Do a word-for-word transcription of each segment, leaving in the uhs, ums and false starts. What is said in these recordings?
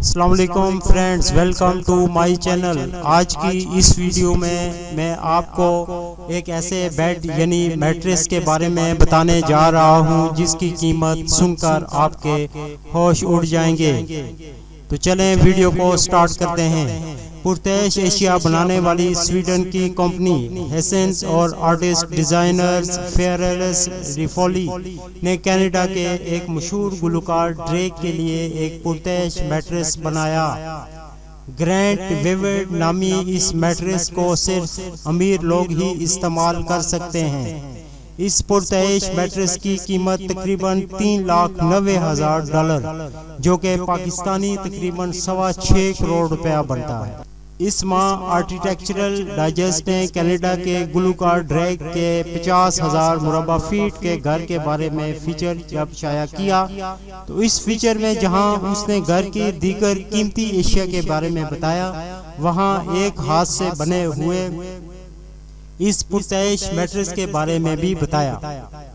अस्सलाम वालेकुम friends, welcome to my channel. आज की इस वीडियो में मैं आपको एक ऐसे बेड यानी मैट्रेस के बारे में बताने जा रहा हूं जिसकी कीमत सुनकर आपके होश उड़ जाएंगे। तो चलें वीडियो को स्टार्ट करते हैं। पुरतेश एशिया बनाने वाली स्वीडन की कंपनी हेसेंस और आर्टिस्ट डिज़ाइनर्स फेरिस रिफोली ने कनाडा के एक मशहूर गुलकार ड्रेक के लिए एक पुरतेश मैट्रेस बनाया। ग्रैंड वेवेड नामी इस मैट्रेस को सिर्फ अमीर लोग ही इस्तेमाल कर सकते हैं। इस पुरतेश मैट्रेस की कीमत तकरीबन तीन लाख नबे हज़ार डॉलर जो कि पाकिस्तानी तकरीबन सवा छः करोड़ रुपया बनता है। इस माह आर्किटेक्चरल डाइजेस्ट ने कनाडा के गुलकार ड्रेक के पचास हज़ार मुरबा फीट के घर के बारे में फीचर जब शाया किया तो इस फीचर में जहां उसने घर की दीगर कीमती एशिया के बारे में बताया, वहां एक हाथ से बने हुए इस पुरतेश मैट्रेस के बारे में भी बताया।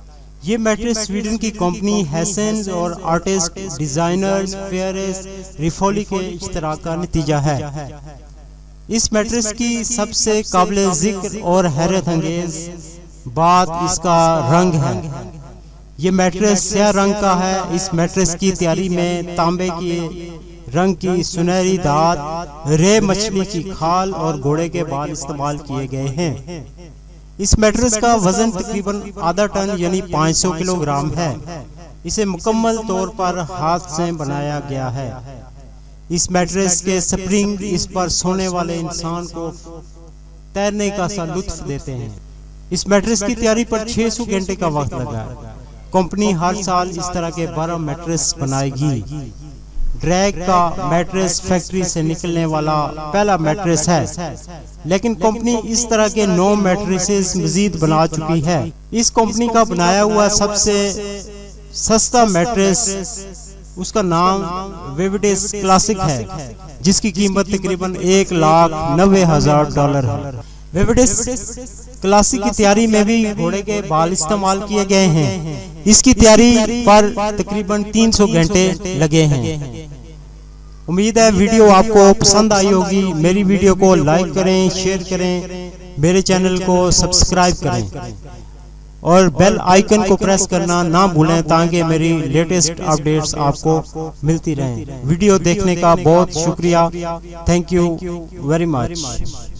ये मैट्रेस स्वीडन की कंपनी हेसेंस और आर्टिस्ट डिज़ाइनर्स फेरिस रिफोली के इश्तराक का नतीजा है। इस मैट्रेस की सबसे काबिल जिक्र और हैरत अंगेज बात इसका रंग है। ये मैट्रेस स्या रंग का है। इस मैट्रेस की तैयारी में तांबे की रंग की सुनहरी दात, रे मछली की खाल और घोड़े के बाल इस्तेमाल किए गए हैं। इस मैट्रेस का वजन तकरीबन आधा टन यानी पाँच सौ किलोग्राम है। इसे मुकम्मल तौर पर हाथ से बनाया गया है। इस मैट्रेस के स्प्रिंग इस पर सोने वाले इंसान को तैरने का सा लुत्फ देते हैं। इस मैट्रेस की तैयारी पर छह सौ घंटे का वक्त लगा है। कंपनी हर साल इस तरह के बारह मैट्रेस बनाएगी। ड्रेक का मैट्रेस फैक्ट्री से निकलने वाला पहला मैट्रेस है, लेकिन कंपनी इस तरह के नौ मैट्रेसेस मजीद बना चुकी है। इस कंपनी का बनाया हुआ सबसे सस्ता मैट्रेस उसका नाम वेविडेस क्लासिक है, जिसकी कीमत तकरीबन एक लाख नब्बे हजार डॉलर है। वेविडेस क्लासिक की तैयारी में भी घोड़े के बाल इस्तेमाल किए गए हैं। इसकी तैयारी पर तकरीबन तीन सौ घंटे लगे हैं। उम्मीद है वीडियो आपको पसंद आई होगी। मेरी वीडियो को लाइक करें, शेयर करें, मेरे चैनल को सब्सक्राइब करें और बेल आइकन को प्रेस करना ना भूलें ताकि मेरी लेटेस्ट अपडेट्स आपको मिलती रहें। वीडियो देखने का बहुत शुक्रिया। Thank you very much.